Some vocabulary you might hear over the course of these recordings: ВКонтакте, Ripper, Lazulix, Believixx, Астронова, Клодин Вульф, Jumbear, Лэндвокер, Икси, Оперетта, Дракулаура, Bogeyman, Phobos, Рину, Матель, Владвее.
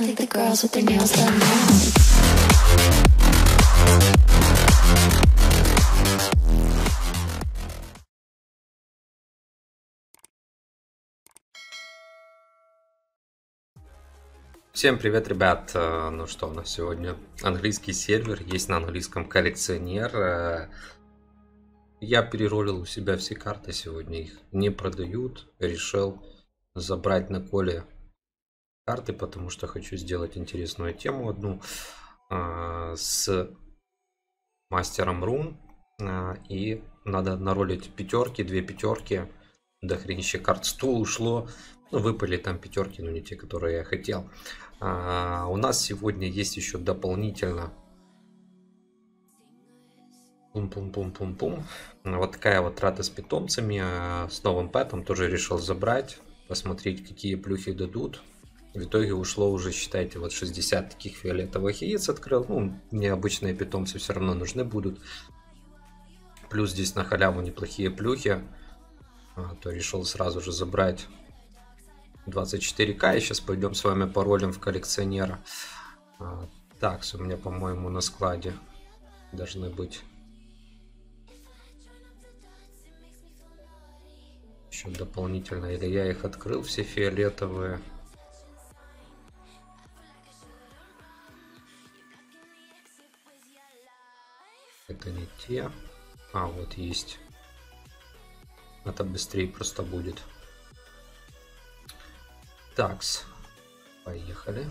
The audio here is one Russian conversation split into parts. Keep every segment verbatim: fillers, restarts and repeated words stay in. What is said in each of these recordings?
I think the girls with their nails done now. Всем привет, ребят! Ну что, у нас сегодня английский сервер, есть на английском коллекционер. Я переролил у себя все карты сегодня, их не продают. Решил забрать на коле карты, потому что хочу сделать интересную тему одну с мастером рун. И надо наролить пятерки, две пятерки, до хренища карт, стул ушло. Ну, выпали там пятерки, но не те, которые я хотел. А, у нас сегодня есть еще дополнительно пум-пум-пум-пум-пум. Вот такая вот трата с питомцами. А, с новым пэтом тоже решил забрать. Посмотреть, какие плюхи дадут. В итоге ушло уже, считайте, вот шестьдесят таких фиолетовых яиц открыл. Ну, необычные питомцы все равно нужны будут. Плюс здесь на халяву неплохие плюхи. А, то решил сразу же забрать. двадцать четыре ка, и сейчас пойдем с вами паролем в коллекционера. Так, у меня, по-моему, на складе должны быть еще дополнительно, или я их открыл все фиолетовые. Это не те. А, вот есть. Это быстрее просто будет. Такс, поехали.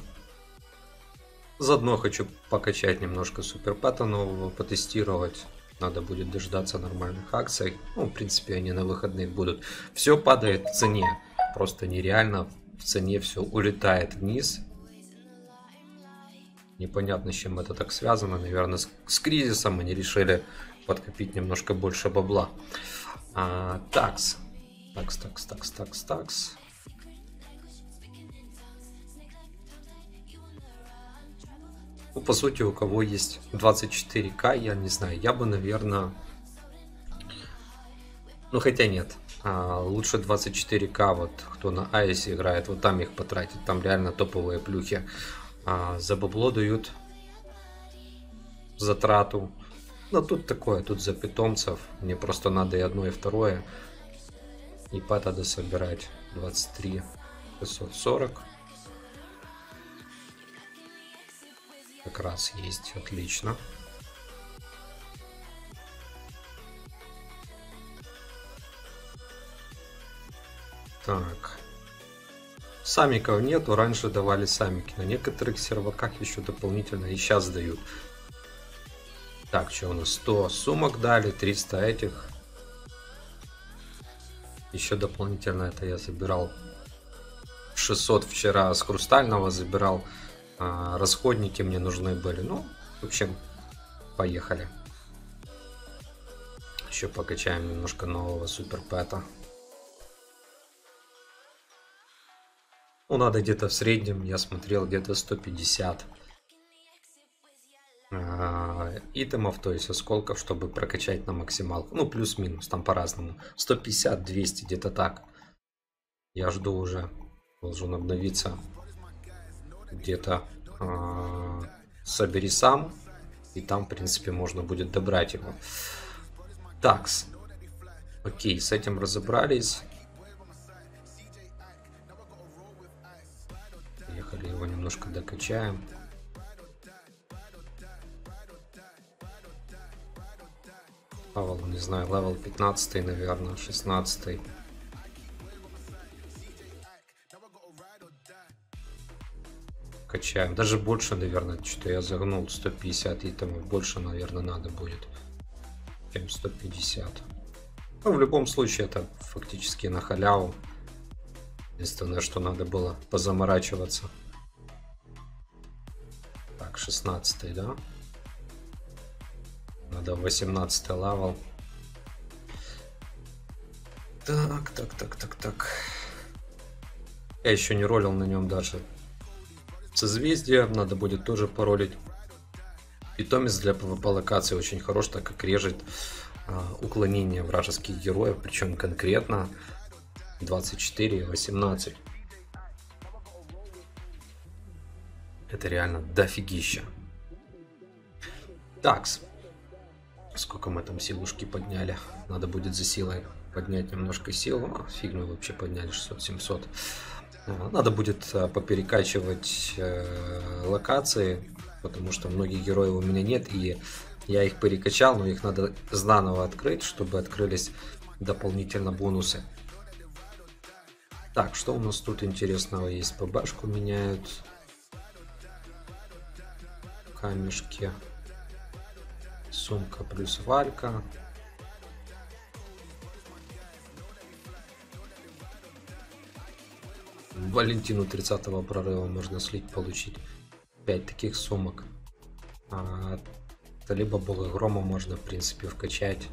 Заодно хочу покачать немножко суперпэта нового, потестировать. Надо будет дождаться нормальных акций. Ну, в принципе, они на выходных будут. Все падает в цене. Просто нереально. В цене все улетает вниз. Непонятно, с чем это так связано. Наверное, с, с кризисом они решили подкопить немножко больше бабла. А, такс. Такс, такс, такс, такс, такс. Ну, по сути, у кого есть двадцать четыре ка, я не знаю, я бы, наверное, ну, хотя нет, а, лучше двадцать четыре ка, вот, кто на айсе играет, вот там их потратить, там реально топовые плюхи, а, за бабло дают, за трату, но тут такое, тут за питомцев, мне просто надо и одно, и второе, и пэта дособирать, двадцать три шестьсот сорок. Как раз есть, отлично. Так, самиков нету, раньше давали самики, на некоторых серваках еще дополнительно и сейчас дают. Так, что у нас сто сумок дали, триста этих. Еще дополнительно это я забирал шестьсот вчера с хрустального забирал. Расходники мне нужны были. Ну, в общем, поехали. Еще покачаем немножко нового суперпэта. Ну, надо где-то в среднем, я смотрел, где-то сто пятьдесят итемов, то есть осколков, чтобы прокачать на максималку. Ну, плюс-минус, там по-разному. сто пятьдесят двести, где-то так. Я жду уже. Должен обновиться. Где-то э, собери сам, и там, в принципе, можно будет добрать его. Такс. Окей, с этим разобрались. Поехали, его немножко докачаем. Левел, не знаю, левел пятнадцать, наверное, шестнадцать. Качаем. Даже больше, наверное, что я загнул. сто пятьдесят и там больше, наверное, надо будет. Чем сто пятьдесят. Ну, в любом случае, это фактически на халяву. Единственное, что надо было позаморачиваться. Так, шестнадцать, да? Надо восемнадцать лавал. Так, так, так, так, так. Я еще не ролил на нем даже. Созвездия надо будет тоже паролить. Питомец для пвп локации очень хорош, так как режет а, уклонение вражеских героев, причем конкретно двадцать четыре и восемнадцать. Это реально дофигища. Такс. Сколько мы там силушки подняли. Надо будет за силой поднять немножко силу. А, фиг мы вообще подняли шестьсот-семьсот. Надо будет поперекачивать э, локации, потому что многих героев у меня нет. И я их перекачал, но их надо заново открыть, чтобы открылись дополнительно бонусы. Так, что у нас тут интересного есть? ПБшку меняют. Камешки. Сумка плюс валька. Валентину тридцатого прорыва можно слить, получить пять таких сумок. А, либо Бога Грома можно, в принципе, вкачать,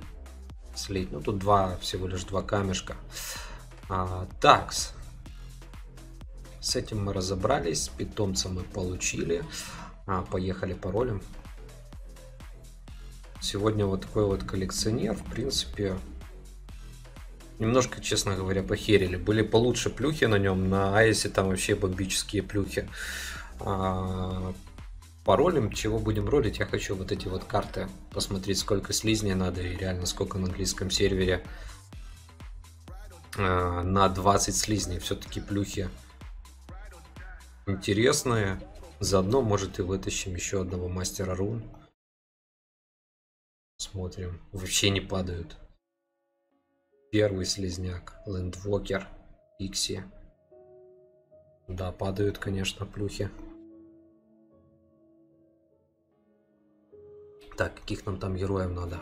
слить. Ну, тут два, всего лишь два камешка. А, такс. С этим мы разобрались. Питомца мы получили. А, поехали паролем. Сегодня вот такой вот коллекционер, в принципе, немножко, честно говоря, похерили. Были получше плюхи на нем, на Айсе там вообще бомбические плюхи. А, паролем, чего будем ролить, я хочу вот эти вот карты посмотреть, сколько слизней надо и реально сколько на английском сервере а, на двадцать слизней. Все-таки плюхи интересные. Заодно, может, и вытащим еще одного мастера рун. Смотрим. Вообще не падают. Первый слизняк. Лэндвокер. Икси. Да, падают, конечно, плюхи. Так, каких нам там героев надо?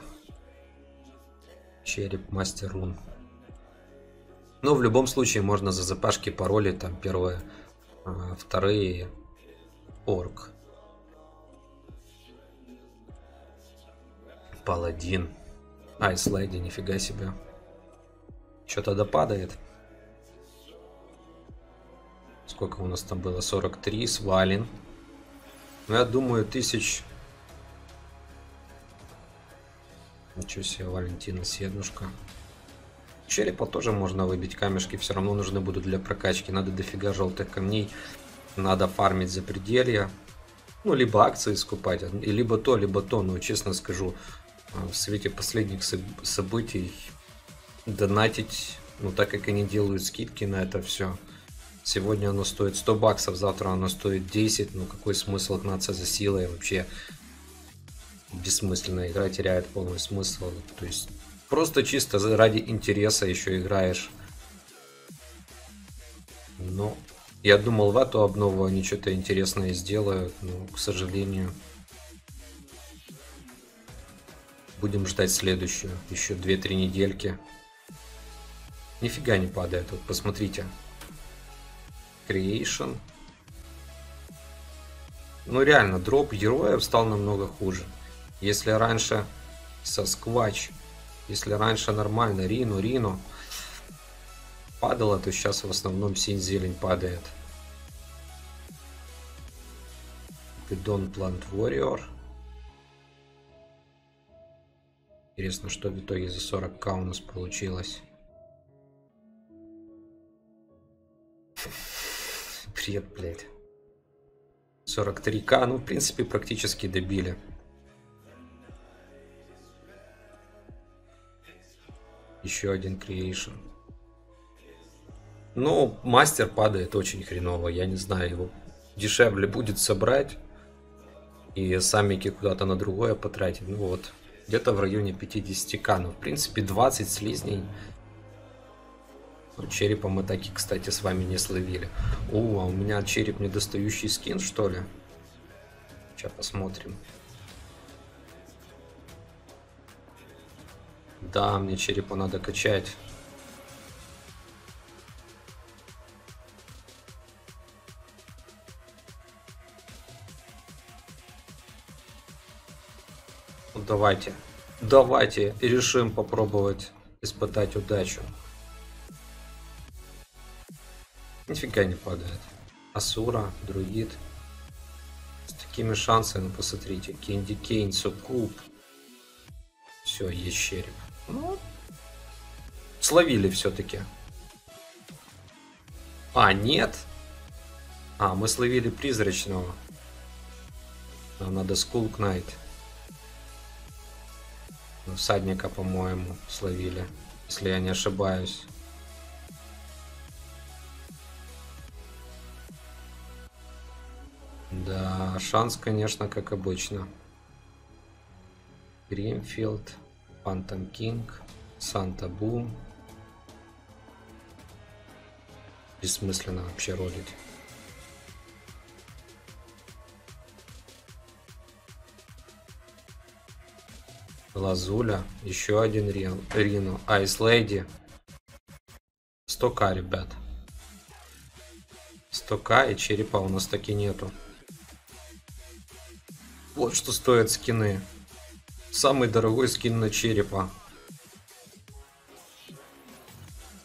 Череп, мастер рун. Но в любом случае можно за запашки пароли. Там первые, вторые... Орк, паладин. Ай, слайди, нифига себе. Что-то допадает. Сколько у нас там было? сорок три, свален. Ну, я думаю, тысяч... Ничего себе, Валентина, седнушка. Черепа тоже можно выбить, камешки все равно нужны будут для прокачки. Надо дофига желтых камней. Надо фармить за пределья, ну, либо акции скупать, и либо то, либо то, но, честно скажу, в свете последних событий донатить, ну, так как они делают скидки на это все, сегодня оно стоит сто баксов, завтра оно стоит десять, ну, какой смысл гнаться за силой, вообще бессмысленно, игра теряет полный смысл, то есть просто чисто ради интереса еще играешь, но... Я думал, в эту обнову они что-то интересное сделают, но, к сожалению, будем ждать следующую, еще две-три недельки. Нифига не падает, вот посмотрите. Creation. Ну реально, дроп героев стал намного хуже. Если раньше Сасквач, если раньше нормально, Рину, Рину... падало, то сейчас в основном синь-зелень падает. Бидон Plant Warrior. Интересно, что в итоге за сорок ка у нас получилось. Бред, блядь. сорок три ка, ну в принципе практически добили. Еще один Creation. Ну, мастер падает очень хреново, я не знаю, его дешевле будет собрать и самики куда-то на другое потратить. Ну вот, где-то в районе пятидесяти ка, ну в принципе двадцать слизней. Ну, черепа мы таки, кстати, с вами не словили. О, а у меня череп недостающий скин, что ли? Сейчас посмотрим. Да, мне черепа надо качать. Давайте, давайте решим попробовать испытать удачу. Нифига не падает. Асура, Друид. С такими шансами, посмотрите. Кенди Кейн, Суккуб. Все, есть череп. Ну, словили все-таки. А, нет. А, мы словили призрачного. надо Скулк Найт. Всадника, по-моему, словили, если я не ошибаюсь. Да, шанс, конечно, как обычно. Гримфилд, Пантом Кинг, Санта Бум. Бессмысленно вообще ролить. Лазуля, еще один Рину, Айс Лейди. сто ка, ребят. сто ка и черепа у нас таки нету. Вот что стоят скины. Самый дорогой скин на черепа.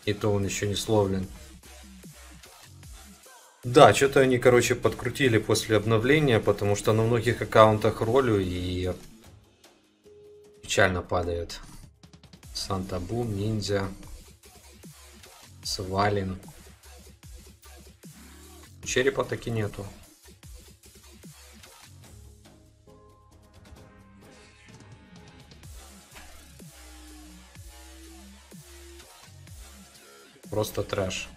И то он еще не словлен. Да, что-то они, короче, подкрутили после обновления, потому что на многих аккаунтах ролю и печально падает. Санта Бум, Ниндзя, Свалин. Черепа таки нету. Просто трэш.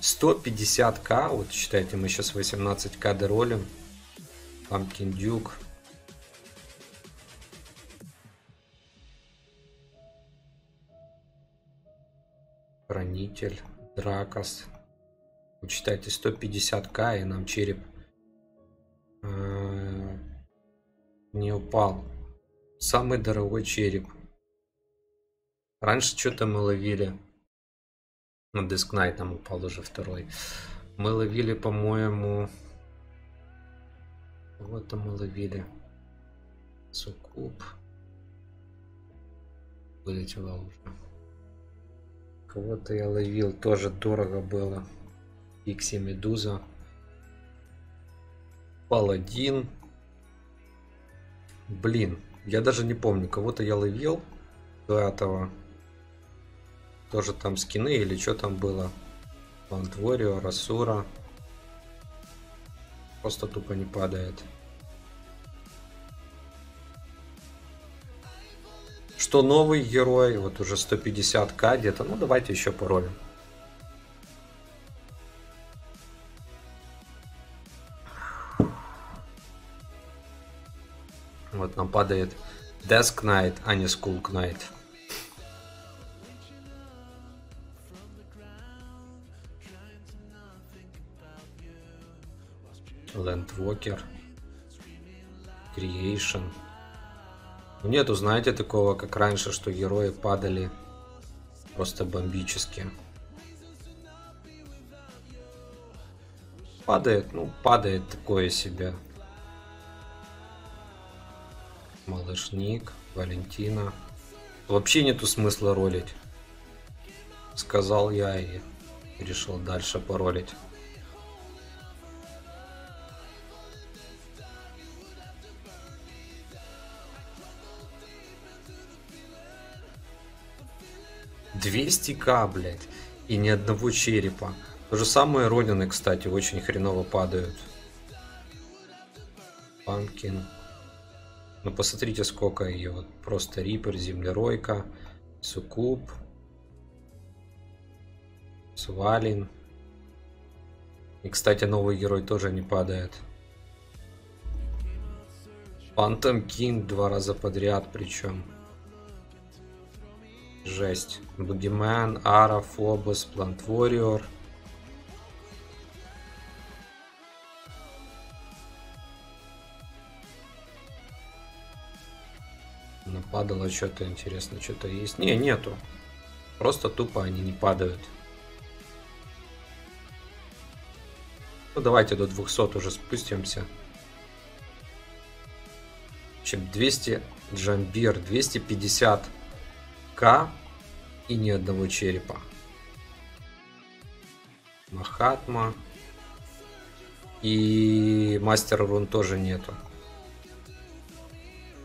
сто пятьдесят ка, вот считайте, мы сейчас восемнадцать ка доролим. Pumpkin Duke. Хранитель. Дракос. Вот считайте, сто пятьдесят ка, и нам череп э-э- не упал. Самый дорогой череп. Раньше что-то мы ловили. На Диск Найт нам упал уже второй. Мы ловили, по-моему... Вот там мы ловили. Суккуб. Вылетело уже. Кого-то я ловил, тоже дорого было. Пикси, Медуза. Паладин. Блин, я даже не помню, кого-то я ловил до этого. Тоже там скины или что там было. Ландворио, Расура. Просто тупо не падает. Что новый герой? Вот уже сто пятьдесят ка где-то. Ну давайте еще пароль. Вот нам падает Desk Knight, а не Skull Knight. Лэндвокер, Creation. Нету, знаете, такого, как раньше, что герои падали просто бомбически. Падает, ну, падает такое себе. Малышник, Валентина. Вообще нету смысла ролить. Сказал я и решил дальше поролить. двести ка, блядь, и ни одного черепа. То же самое родины, кстати, очень хреново падают. Панкин. Ну, посмотрите, сколько ее. Вот просто Рипер, Землеройка, Суккуб, Свалин. И, кстати, новый герой тоже не падает. Пантом Кинг два раза подряд причем. Жесть. Бугимен, Ара, Фобос, Плантвориор. Нападало что-то, интересно, что-то есть. Не, нету. Просто тупо они не падают. Ну давайте до двухсот уже спустимся. В общем, двести Джамбир, двести пятьдесят. К и ни одного черепа. Махатма и мастера рун тоже нету.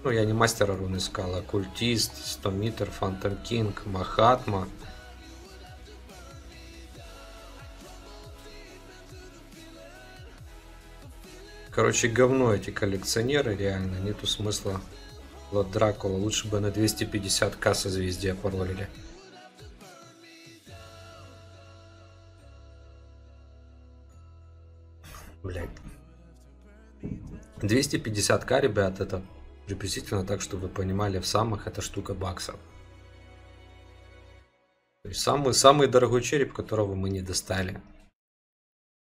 Ну, я не мастера рун искал, а культист, сто метр, Фантом Кинг, Махатма. Короче, говно эти коллекционеры, реально, нету смысла. Вот Дракула, лучше бы на двести пятьдесят тысяч созвездия поролили. Блять. двести пятьдесят тысяч, ребят, это приблизительно так, чтобы вы понимали, в самых это штука баксов. То есть самый, самый дорогой череп, которого мы не достали.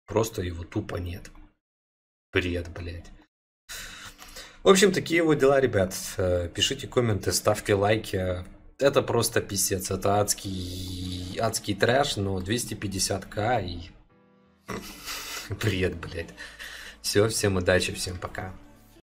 Просто его тупо нет. Бред, блядь. В общем, такие вот дела, ребят. Пишите комменты, ставьте лайки. Это просто писец. Это адский, адский трэш, но двести пятьдесят тысяч и... Бред, блядь. Все, всем удачи, всем пока.